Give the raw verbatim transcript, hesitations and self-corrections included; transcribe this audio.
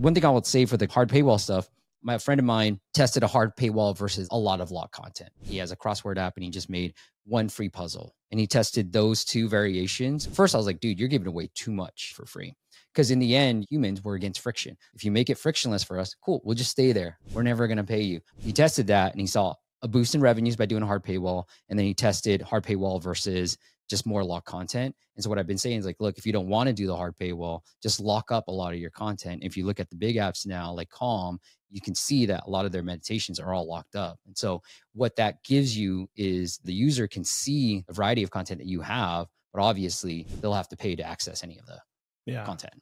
One thing I would say for the hard paywall stuff, my friend of mine tested a hard paywall versus a lot of locked content. He has a crossword app and he just made one free puzzle and he tested those two variations. First, I was like, dude, you're giving away too much for free. Because in the end, humans were against friction. If you make it frictionless for us, cool, we'll just stay there. We're never going to pay you. He tested that and he saw a boost in revenues by doing a hard paywall. And then he tested hard paywall versus just more locked content. And so what I've been saying is like, look, if you don't want to do the hard paywall, just lock up a lot of your content. If you look at the big apps now, like Calm, you can see that a lot of their meditations are all locked up. And so what that gives you is the user can see a variety of content that you have, but obviously they'll have to pay to access any of the yeah. content.